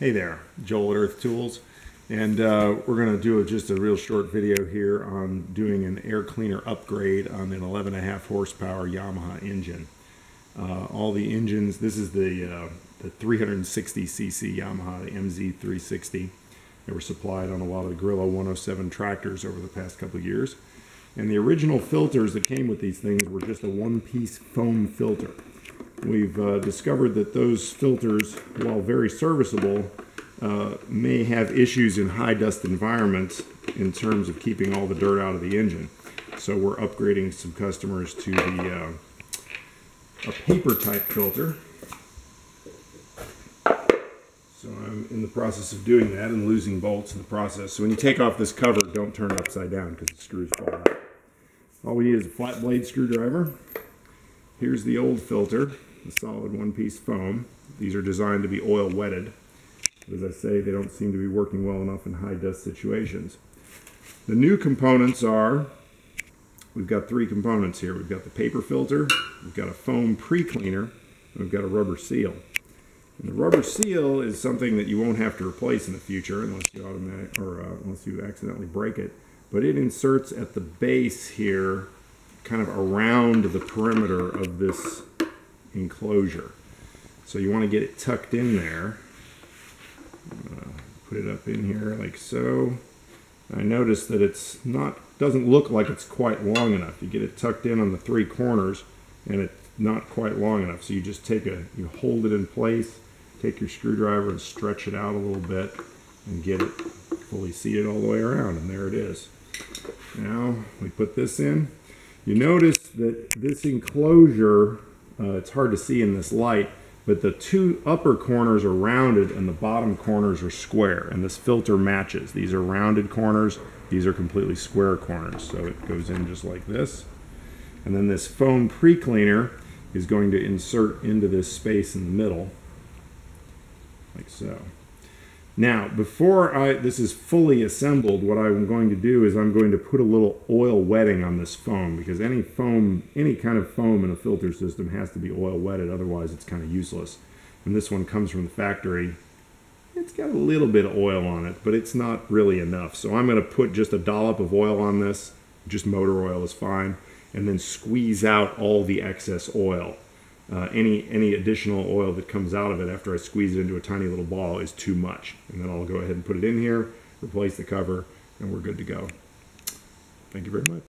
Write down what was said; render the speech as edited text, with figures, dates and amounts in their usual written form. Hey there, Joel at Earth Tools, and we're going to do just a real short video here on doing an air cleaner upgrade on an 11.5 horsepower Yamaha engine. All the engines, this is the 360cc Yamaha, the MZ360. They were supplied on a lot of the Grillo 107 tractors over the past couple of years. And the original filters that came with these things were just a one-piece foam filter. We've discovered that those filters, while very serviceable, may have issues in high dust environments in terms of keeping all the dirt out of the engine. So we're upgrading some customers to a paper type filter. So I'm in the process of doing that and losing bolts in the process. So when you take off this cover, don't turn it upside down because the screws fall out. All we need is a flat blade screwdriver. Here's the old filter, the solid one-piece foam. These are designed to be oil wetted. As I say, they don't seem to be working well enough in high dust situations. The new components are, we've got three components here. We've got the paper filter, we've got a foam pre-cleaner, and we've got a rubber seal. And the rubber seal is something that you won't have to replace in the future unless you accidentally break it. But it inserts at the base here, kind of around the perimeter of this enclosure. So you want to get it tucked in there. Put it up in here like so. I noticed that it's not, doesn't look like it's quite long enough. You get it tucked in on the three corners and it's not quite long enough. So you just you hold it in place, take your screwdriver and stretch it out a little bit and get it fully seated all the way around, and there it is. Now we put this in. You notice that this enclosure, it's hard to see in this light, but the two upper corners are rounded and the bottom corners are square, and this filter matches. These are rounded corners, these are completely square corners, so it goes in just like this. And then this foam pre-cleaner is going to insert into this space in the middle, like so. Now, before this is fully assembled, what I'm going to do is I'm going to put a little oil wetting on this foam, because any kind of foam in a filter system has to be oil wetted, otherwise it's kind of useless. And this one comes from the factory. It's got a little bit of oil on it, but it's not really enough. So I'm going to put just a dollop of oil on this, just motor oil is fine, and then squeeze out all the excess oil. Any additional oil that comes out of it after I squeeze it into a tiny little ball is too much. And then I'll go ahead and put it in here, replace the cover, and we're good to go. Thank you very much.